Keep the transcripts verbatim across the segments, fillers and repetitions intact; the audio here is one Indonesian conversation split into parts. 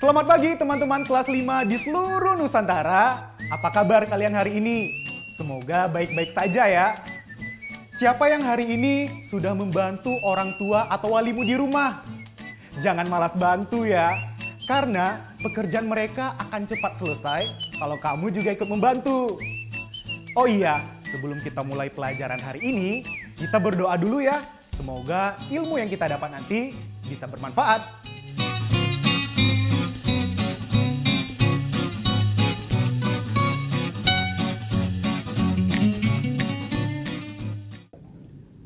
Selamat pagi teman-teman kelas lima di seluruh Nusantara. Apa kabar kalian hari ini? Semoga baik-baik saja ya. Siapa yang hari ini sudah membantu orang tua atau walimu di rumah? Jangan malas bantu ya. Karena pekerjaan mereka akan cepat selesai kalau kamu juga ikut membantu. Oh iya, sebelum kita mulai pelajaran hari ini, kita berdoa dulu ya. Semoga ilmu yang kita dapat nanti bisa bermanfaat.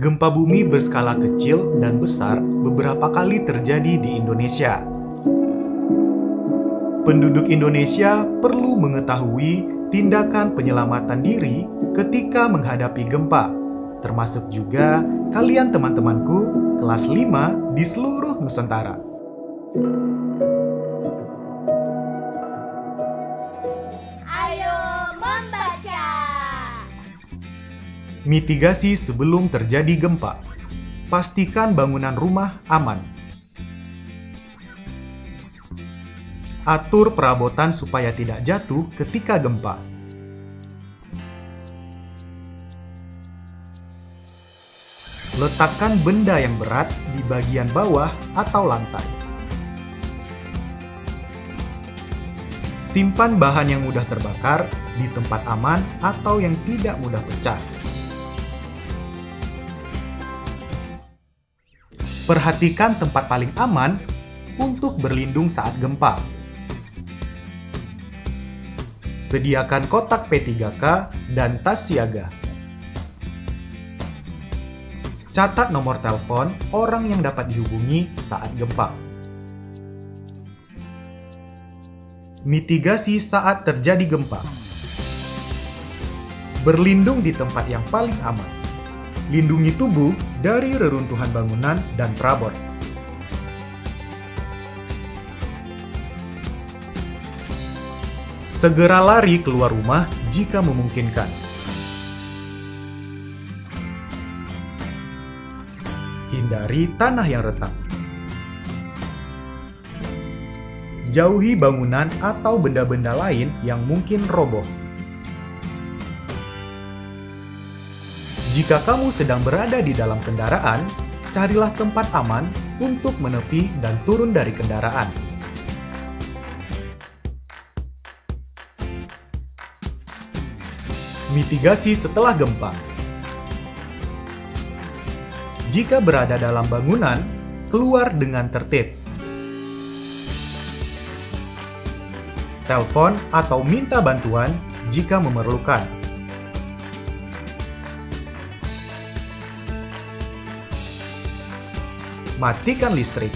Gempa bumi berskala kecil dan besar beberapa kali terjadi di Indonesia. Penduduk Indonesia perlu mengetahui tindakan penyelamatan diri ketika menghadapi gempa, termasuk juga kalian teman-temanku kelas lima di seluruh Nusantara. Mitigasi sebelum terjadi gempa. Pastikan bangunan rumah aman. Atur perabotan supaya tidak jatuh ketika gempa. Letakkan benda yang berat di bagian bawah atau lantai. Simpan bahan yang mudah terbakar di tempat aman atau yang tidak mudah pecah. Perhatikan tempat paling aman untuk berlindung saat gempa. Sediakan kotak P tiga K dan tas siaga. Catat nomor telepon orang yang dapat dihubungi saat gempa. Mitigasi saat terjadi gempa. Berlindung di tempat yang paling aman. Lindungi tubuh dari reruntuhan bangunan dan perabot. Segera lari keluar rumah jika memungkinkan. Hindari tanah yang retak. Jauhi bangunan atau benda-benda lain yang mungkin roboh. Jika kamu sedang berada di dalam kendaraan, carilah tempat aman untuk menepi dan turun dari kendaraan. Mitigasi setelah gempa. Jika berada dalam bangunan, keluar dengan tertib. Telepon atau minta bantuan jika memerlukan. Matikan listrik.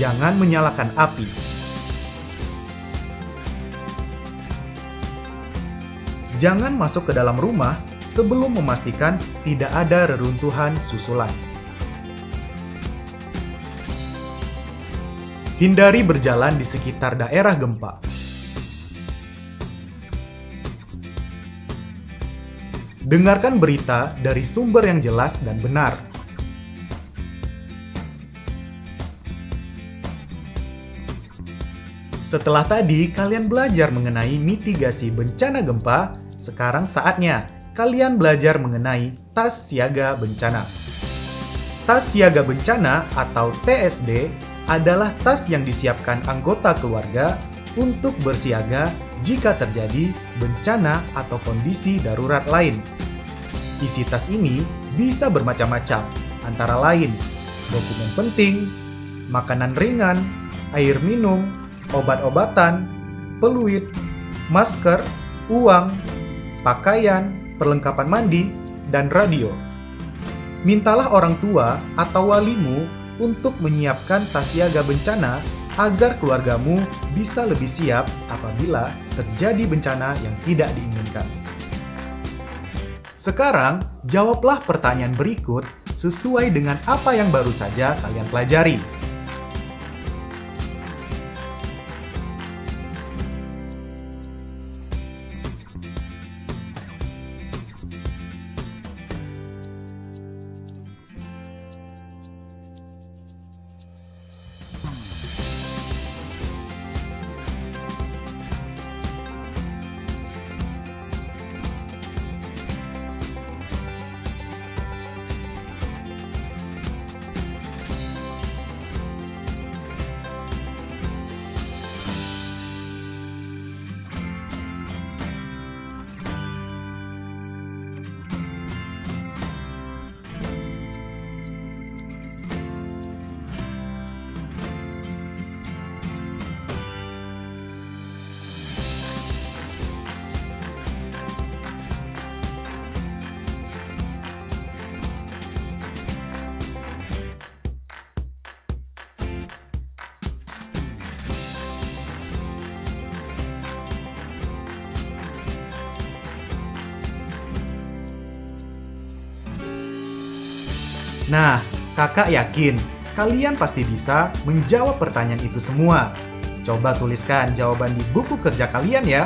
Jangan menyalakan api. Jangan masuk ke dalam rumah sebelum memastikan tidak ada reruntuhan susulan. Hindari berjalan di sekitar daerah gempa. Dengarkan berita dari sumber yang jelas dan benar. Setelah tadi kalian belajar mengenai mitigasi bencana gempa, sekarang saatnya kalian belajar mengenai tas siaga bencana. Tas siaga bencana atau T S B adalah tas yang disiapkan anggota keluarga untuk bersiaga jika terjadi bencana atau kondisi darurat lain. Isi tas ini bisa bermacam-macam, antara lain dokumen penting, makanan ringan, air minum, obat-obatan, peluit, masker, uang, pakaian, perlengkapan mandi, dan radio. Mintalah orang tua atau walimu untuk menyiapkan tas siaga bencana agar keluargamu bisa lebih siap apabila terjadi bencana yang tidak diinginkan. Sekarang, jawablah pertanyaan berikut sesuai dengan apa yang baru saja kalian pelajari. Nah, kakak yakin kalian pasti bisa menjawab pertanyaan itu semua. Coba tuliskan jawaban di buku kerja kalian ya.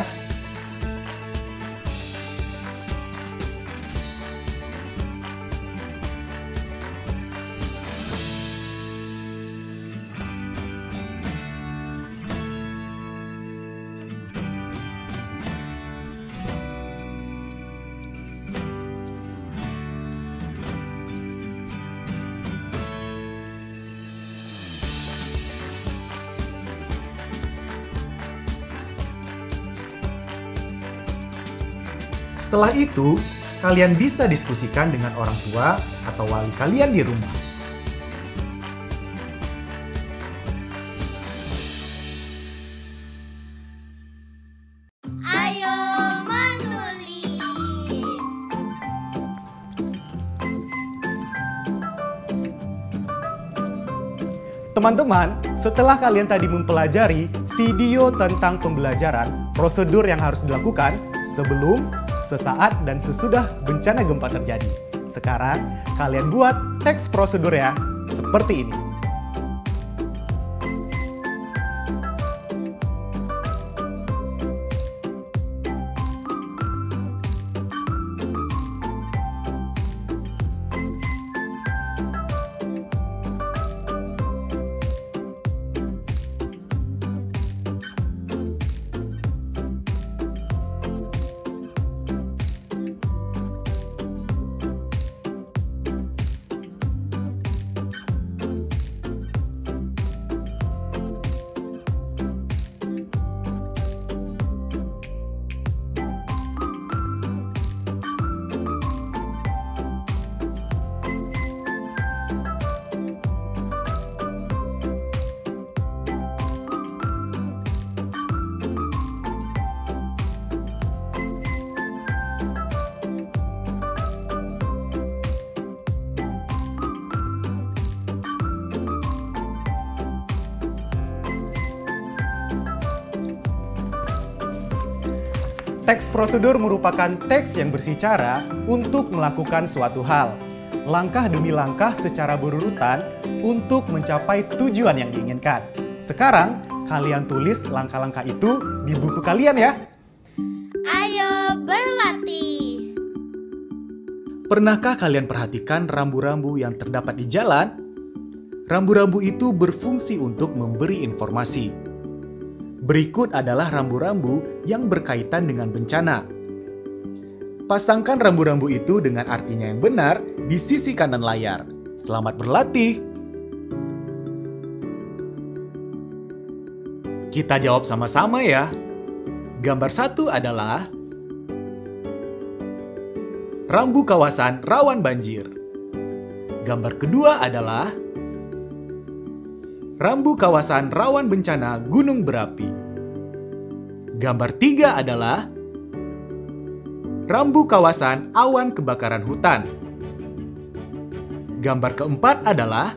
Setelah itu, kalian bisa diskusikan dengan orang tua atau wali kalian di rumah. Ayo menulis. Teman-teman, setelah kalian tadi mempelajari video tentang pembelajaran, prosedur yang harus dilakukan sebelum, sesaat, dan sesudah bencana gempa terjadi. Sekarang, kalian buat teks prosedur ya, seperti ini. Teks prosedur merupakan teks yang berbicara untuk melakukan suatu hal, langkah demi langkah secara berurutan untuk mencapai tujuan yang diinginkan. Sekarang, kalian tulis langkah-langkah itu di buku kalian ya. Ayo berlatih! Pernahkah kalian perhatikan rambu-rambu yang terdapat di jalan? Rambu-rambu itu berfungsi untuk memberi informasi. Berikut adalah rambu-rambu yang berkaitan dengan bencana. Pasangkan rambu-rambu itu dengan artinya yang benar di sisi kanan layar. Selamat berlatih! Kita jawab sama-sama ya. Gambar satu adalah rambu kawasan rawan banjir. Gambar kedua adalah rambu kawasan rawan bencana gunung berapi. Gambar tiga adalah rambu kawasan awan kebakaran hutan. Gambar keempat adalah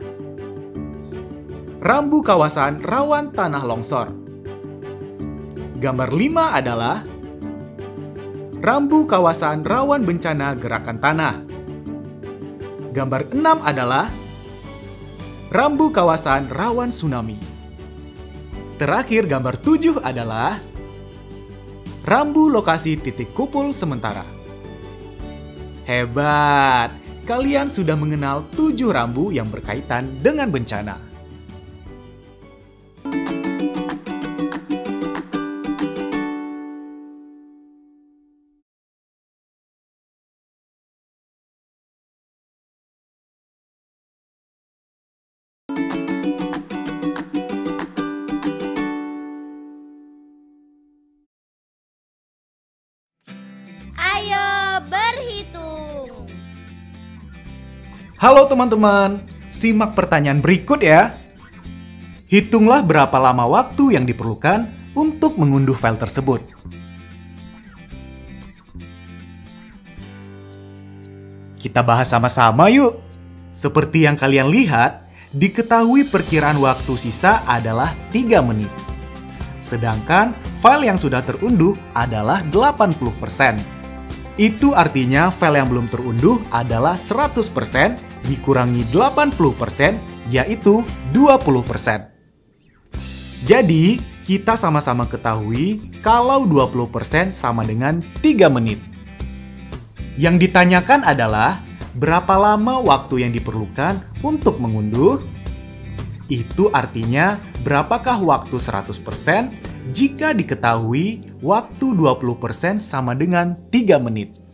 rambu kawasan rawan tanah longsor. Gambar lima adalah rambu kawasan rawan bencana gerakan tanah. Gambar enam adalah rambu kawasan rawan tsunami. Terakhir gambar tujuh adalah rambu lokasi titik kumpul sementara. Hebat! Kalian sudah mengenal tujuh rambu yang berkaitan dengan bencana. Halo teman-teman, simak pertanyaan berikut ya. Hitunglah berapa lama waktu yang diperlukan untuk mengunduh file tersebut. Kita bahas sama-sama yuk. Seperti yang kalian lihat, diketahui perkiraan waktu sisa adalah tiga menit. Sedangkan file yang sudah terunduh adalah delapan puluh persen. Itu artinya file yang belum terunduh adalah seratus persen dikurangi delapan puluh persen, yaitu dua puluh persen. Jadi, kita sama-sama ketahui kalau dua puluh persen sama dengan tiga menit. Yang ditanyakan adalah, berapa lama waktu yang diperlukan untuk mengunduh? Itu artinya, berapakah waktu seratus persen jika diketahui waktu dua puluh persen sama dengan tiga menit?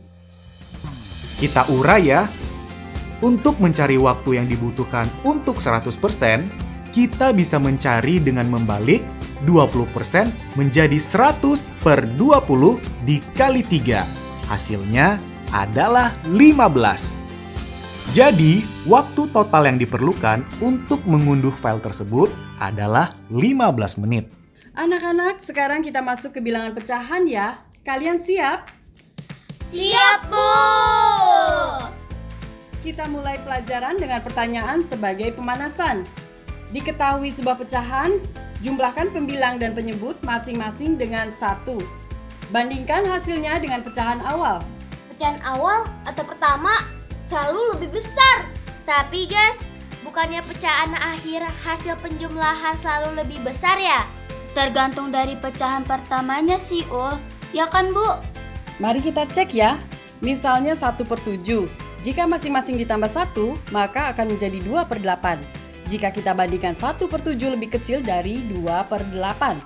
Kita urai ya. Untuk mencari waktu yang dibutuhkan untuk seratus persen, kita bisa mencari dengan membalik dua puluh persen menjadi seratus per dua puluh dikali tiga. Hasilnya adalah lima belas. Jadi, waktu total yang diperlukan untuk mengunduh file tersebut adalah lima belas menit. Anak-anak, sekarang kita masuk ke bilangan pecahan ya. Kalian siap? Siap, Bu! Kita mulai pelajaran dengan pertanyaan sebagai pemanasan. Diketahui sebuah pecahan, jumlahkan pembilang dan penyebut masing-masing dengan satu. Bandingkan hasilnya dengan pecahan awal. Pecahan awal atau pertama selalu lebih besar. Tapi guys, bukannya pecahan akhir hasil penjumlahan selalu lebih besar ya? Tergantung dari pecahan pertamanya sih, Ul. Ya kan, Bu? Mari kita cek ya. Misalnya satu per tujuh. Jika masing-masing ditambah satu, maka akan menjadi dua per delapan. Jika kita bandingkan satu per tujuh lebih kecil dari dua per delapan.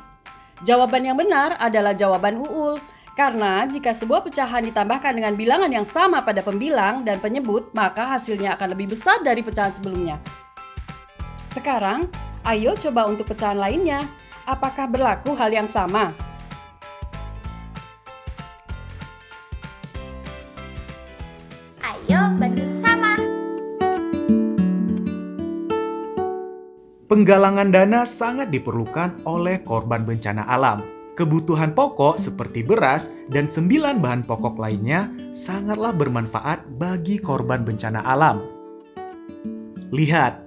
Jawaban yang benar adalah jawaban Uul. Karena jika sebuah pecahan ditambahkan dengan bilangan yang sama pada pembilang dan penyebut, maka hasilnya akan lebih besar dari pecahan sebelumnya. Sekarang, ayo coba untuk pecahan lainnya. Apakah berlaku hal yang sama? Bantu sesama. Penggalangan dana sangat diperlukan oleh korban bencana alam. Kebutuhan pokok seperti beras dan sembilan bahan pokok lainnya sangatlah bermanfaat bagi korban bencana alam. Lihat,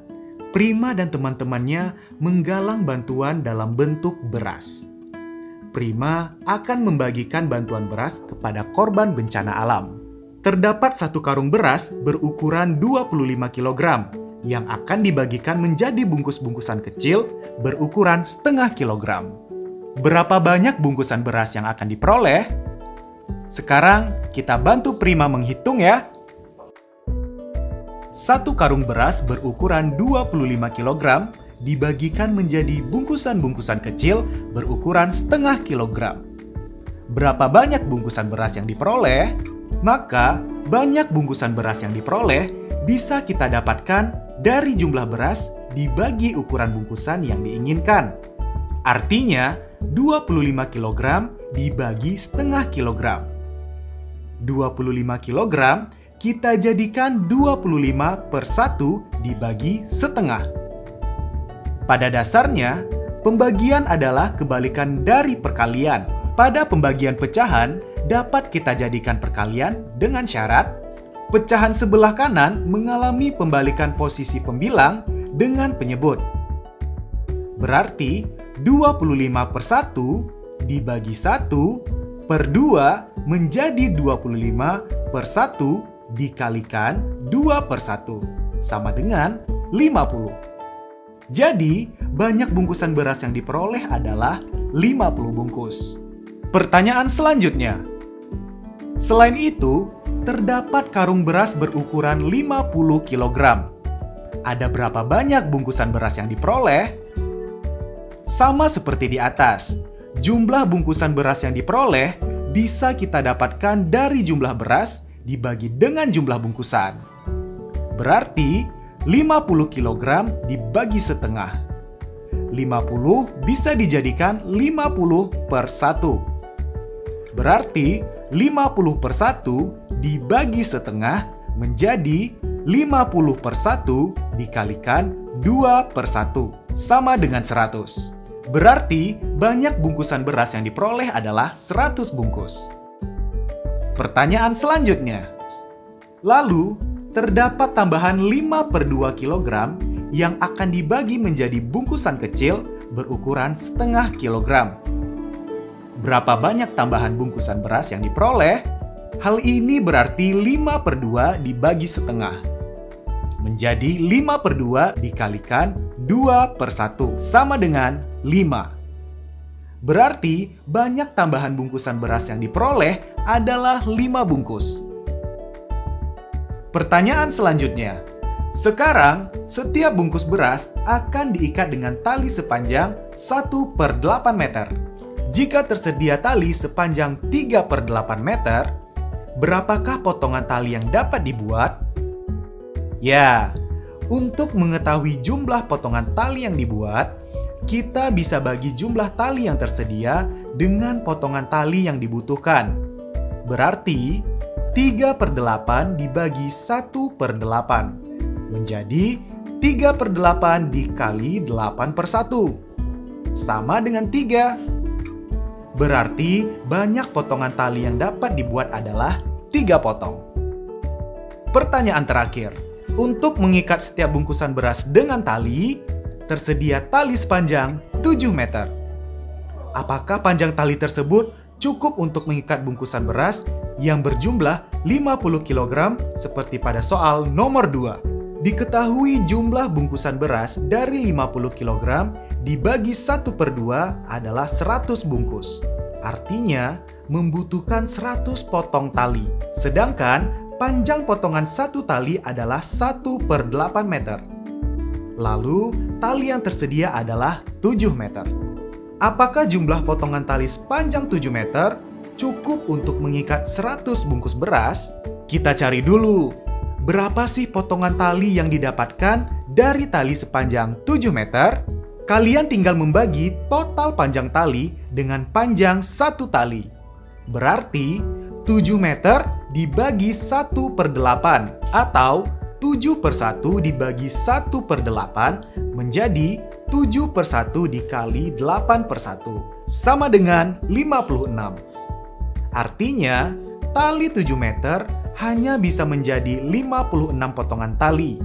Prima dan teman-temannya menggalang bantuan dalam bentuk beras. Prima akan membagikan bantuan beras kepada korban bencana alam. Terdapat satu karung beras berukuran dua puluh lima kilogram yang akan dibagikan menjadi bungkus-bungkusan kecil berukuran setengah kilogram. Berapa banyak bungkusan beras yang akan diperoleh? Sekarang kita bantu Prima menghitung ya. Satu karung beras berukuran dua puluh lima kilogram dibagikan menjadi bungkusan-bungkusan kecil berukuran setengah kilogram. Berapa banyak bungkusan beras yang diperoleh? Maka, banyak bungkusan beras yang diperoleh bisa kita dapatkan dari jumlah beras dibagi ukuran bungkusan yang diinginkan. Artinya, dua puluh lima kilogram dibagi setengah kilogram. dua puluh lima kilogram kita jadikan dua puluh lima per satu dibagi setengah. Pada dasarnya, pembagian adalah kebalikan dari perkalian. Pada pembagian pecahan, dapat kita jadikan perkalian dengan syarat pecahan sebelah kanan mengalami pembalikan posisi pembilang dengan penyebut. Berarti, dua puluh lima per satu dibagi satu per dua menjadi dua puluh lima per satu dikalikan dua per satu, sama dengan lima puluh. Jadi, banyak bungkusan beras yang diperoleh adalah lima puluh bungkus. Pertanyaan selanjutnya. Selain itu, terdapat karung beras berukuran lima puluh kilogram. Ada berapa banyak bungkusan beras yang diperoleh? Sama seperti di atas, jumlah bungkusan beras yang diperoleh bisa kita dapatkan dari jumlah beras dibagi dengan jumlah bungkusan. Berarti, lima puluh kilogram dibagi setengah. lima puluh bisa dijadikan lima puluh per satu. Berarti lima puluh per satu dibagi setengah menjadi lima puluh per satu dikalikan dua per satu, sama dengan seratus. Berarti banyak bungkusan beras yang diperoleh adalah seratus bungkus. Pertanyaan selanjutnya. Lalu, terdapat tambahan lima per dua kilogram yang akan dibagi menjadi bungkusan kecil berukuran setengah kilogram. Berapa banyak tambahan bungkusan beras yang diperoleh? Hal ini berarti lima per dua dibagi setengah. Menjadi lima per dua dikalikan dua per satu, sama dengan lima. Berarti banyak tambahan bungkusan beras yang diperoleh adalah lima bungkus. Pertanyaan selanjutnya. Sekarang, setiap bungkus beras akan diikat dengan tali sepanjang satu per delapan meter. Jika tersedia tali sepanjang tiga per delapan meter, berapakah potongan tali yang dapat dibuat? Ya, untuk mengetahui jumlah potongan tali yang dibuat, kita bisa bagi jumlah tali yang tersedia dengan potongan tali yang dibutuhkan. Berarti, tiga per delapan dibagi satu per delapan menjadi tiga per delapan dikali delapan per satu, sama dengan tiga. Berarti banyak potongan tali yang dapat dibuat adalah tiga potong. Pertanyaan terakhir. Untuk mengikat setiap bungkusan beras dengan tali, tersedia tali sepanjang tujuh meter. Apakah panjang tali tersebut cukup untuk mengikat bungkusan beras yang berjumlah lima puluh kilogram seperti pada soal nomor dua. Diketahui jumlah bungkusan beras dari lima puluh kilogram dibagi satu per dua adalah seratus bungkus. Artinya, membutuhkan seratus potong tali. Sedangkan, panjang potongan satu tali adalah satu per delapan meter. Lalu, tali yang tersedia adalah tujuh meter. Apakah jumlah potongan tali sepanjang tujuh meter cukup untuk mengikat seratus bungkus beras? Kita cari dulu. Berapa sih potongan tali yang didapatkan dari tali sepanjang tujuh meter? Kalian tinggal membagi total panjang tali dengan panjang satu tali. Berarti tujuh meter dibagi satu per delapan atau tujuh per satu dibagi satu per delapan menjadi tujuh per satu dikali delapan per satu, sama dengan lima puluh enam. Artinya, tali tujuh meter hanya bisa menjadi lima puluh enam potongan tali.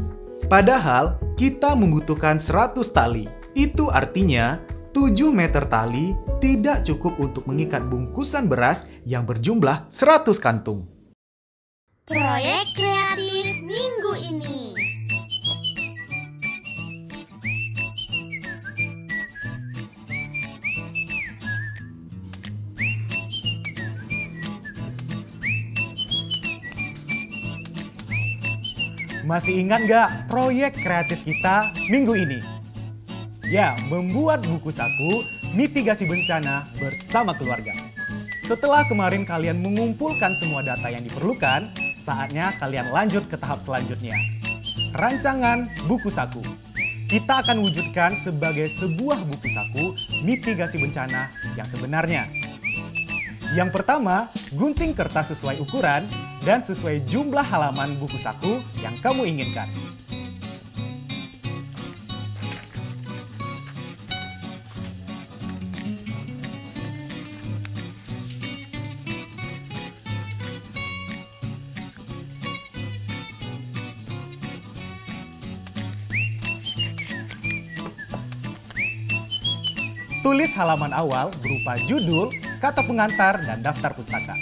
Padahal, kita membutuhkan seratus tali. Itu artinya, tujuh meter tali tidak cukup untuk mengikat bungkusan beras yang berjumlah seratus kantung. Proyek kreatif minggu ini. Masih ingat nggak proyek kreatif kita minggu ini? Ya, membuat buku saku mitigasi bencana bersama keluarga. Setelah kemarin kalian mengumpulkan semua data yang diperlukan, saatnya kalian lanjut ke tahap selanjutnya. Rancangan buku saku. Kita akan wujudkan sebagai sebuah buku saku mitigasi bencana yang sebenarnya. Yang pertama, gunting kertas sesuai ukuran dan sesuai jumlah halaman buku saku yang kamu inginkan. Tulis halaman awal berupa judul, kata pengantar, dan daftar pustaka.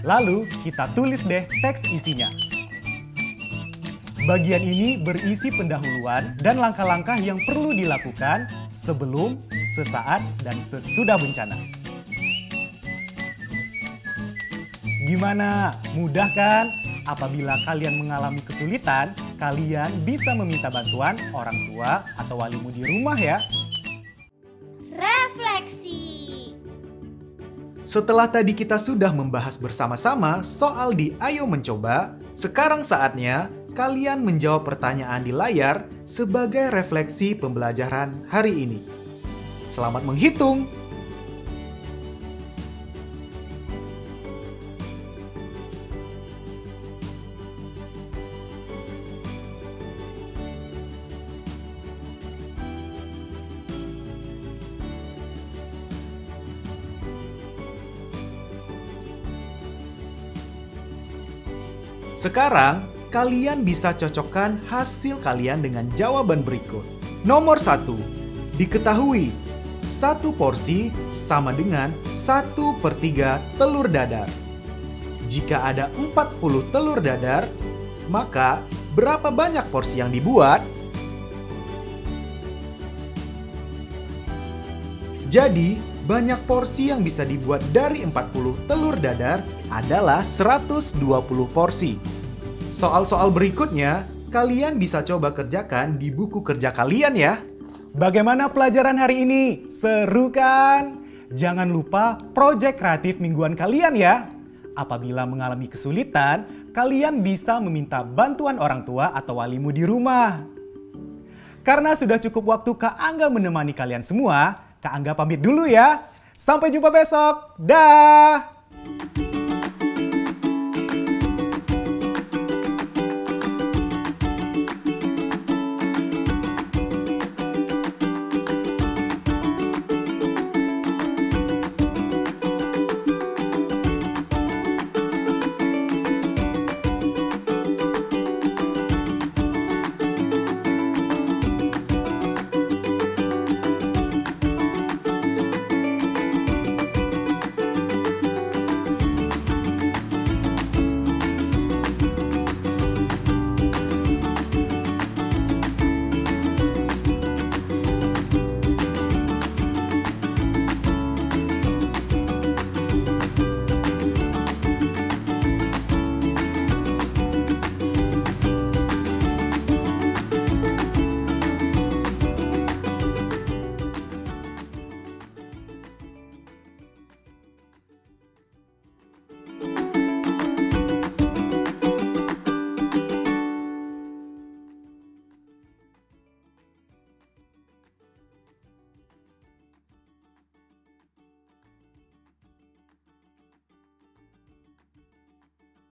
Lalu, kita tulis deh teks isinya. Bagian ini berisi pendahuluan dan langkah-langkah yang perlu dilakukan sebelum, sesaat, dan sesudah bencana. Gimana? Mudah kan? Apabila kalian mengalami kesulitan, kalian bisa meminta bantuan orang tua atau walimu di rumah ya. Refleksi. Setelah tadi kita sudah membahas bersama-sama soal di Ayo Mencoba, sekarang saatnya kalian menjawab pertanyaan di layar sebagai refleksi pembelajaran hari ini. Selamat menghitung! Sekarang, kalian bisa cocokkan hasil kalian dengan jawaban berikut. Nomor satu, diketahui satu porsi sama dengan satu per tiga telur dadar. Jika ada empat puluh telur dadar, maka berapa banyak porsi yang dibuat? Jadi, banyak porsi yang bisa dibuat dari empat puluh telur dadar adalah seratus dua puluh porsi. Soal-soal berikutnya, kalian bisa coba kerjakan di buku kerja kalian ya. Bagaimana pelajaran hari ini? Seru kan? Jangan lupa proyek kreatif mingguan kalian ya. Apabila mengalami kesulitan, kalian bisa meminta bantuan orang tua atau walimu di rumah. Karena sudah cukup waktu Kak Angga menemani kalian semua, Kak Angga pamit dulu ya. Sampai jumpa besok. Dah.